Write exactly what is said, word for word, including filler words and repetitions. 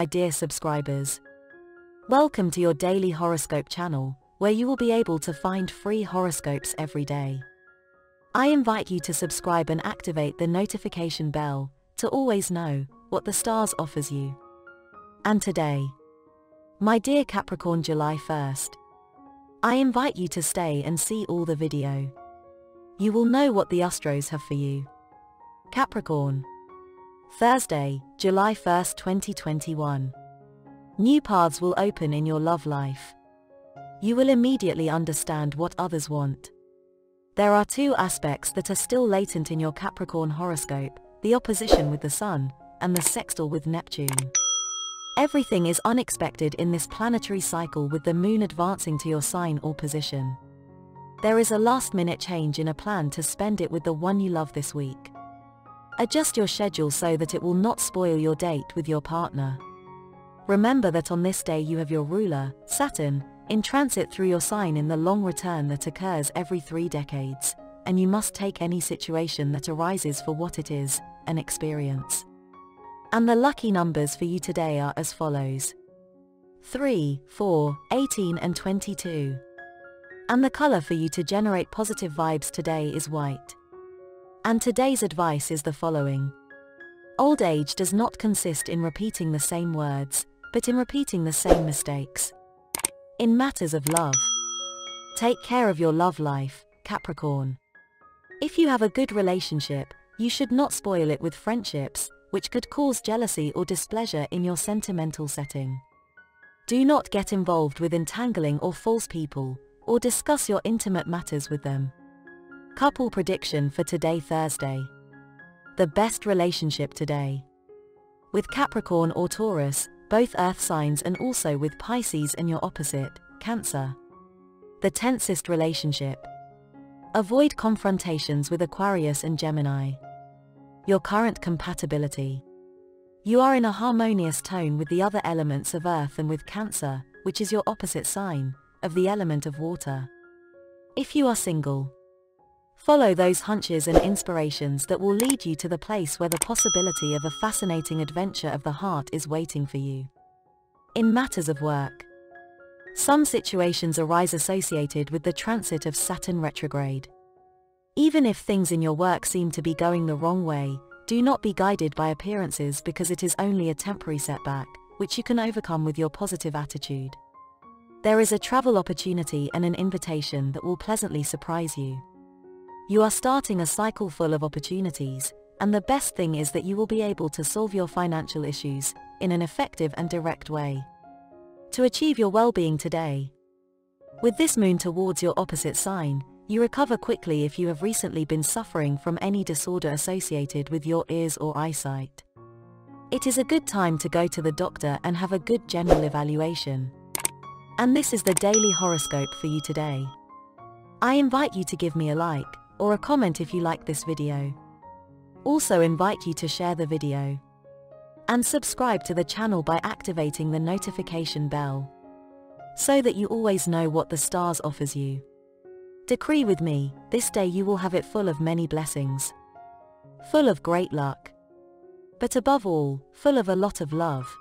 My dear subscribers, welcome to your daily horoscope channel, where you will be able to find free horoscopes every day. I invite you to subscribe and activate the notification bell to always know what the stars offers you. And today, my dear Capricorn, July first, I invite you to stay and see all the video. You will know what the Astros have for you. Capricorn, Thursday, July first, twenty twenty-one. New paths will open in your love life. You will immediately understand what others want. There are two aspects that are still latent in your Capricorn horoscope, the opposition with the Sun, and the sextile with Neptune. Everything is unexpected in this planetary cycle, with the Moon advancing to your sign or position. There is a last-minute change in a plan to spend it with the one you love this week. Adjust your schedule so that it will not spoil your date with your partner. Remember that on this day you have your ruler, Saturn, in transit through your sign in the long return that occurs every three decades, and you must take any situation that arises for what it is, an experience. And the lucky numbers for you today are as follows: three, four, eighteen and twenty-two. And the color for you to generate positive vibes today is white. And today's advice is the following. Old age does not consist in repeating the same words, but in repeating the same mistakes. In matters of love, take care of your love life, Capricorn. If you have a good relationship, you should not spoil it with friendships, which could cause jealousy or displeasure in your sentimental setting. Do not get involved with entangling or false people, or discuss your intimate matters with them. Couple prediction for today, Thursday. The best relationship today. With Capricorn or Taurus, both earth signs, and also with Pisces and your opposite, Cancer. The tensest relationship. Avoid confrontations with Aquarius and Gemini. Your current compatibility. You are in a harmonious tone with the other elements of earth and with Cancer, which is your opposite sign, of the element of water. If you are single, follow those hunches and inspirations that will lead you to the place where the possibility of a fascinating adventure of the heart is waiting for you. In matters of work, some situations arise associated with the transit of Saturn retrograde. Even if things in your work seem to be going the wrong way, do not be guided by appearances, because it is only a temporary setback, which you can overcome with your positive attitude. There is a travel opportunity and an invitation that will pleasantly surprise you. You are starting a cycle full of opportunities, and the best thing is that you will be able to solve your financial issues in an effective and direct way. To achieve your well-being today, with this moon towards your opposite sign, you recover quickly if you have recently been suffering from any disorder associated with your ears or eyesight. It is a good time to go to the doctor and have a good general evaluation. And this is the daily horoscope for you today. I invite you to give me a like, or a comment if you like this video. Also invite you to share the video and subscribe to the channel by activating the notification bell, so that you always know what the stars offers you. Decree with me, this day you will have it full of many blessings, full of great luck, but above all, full of a lot of love.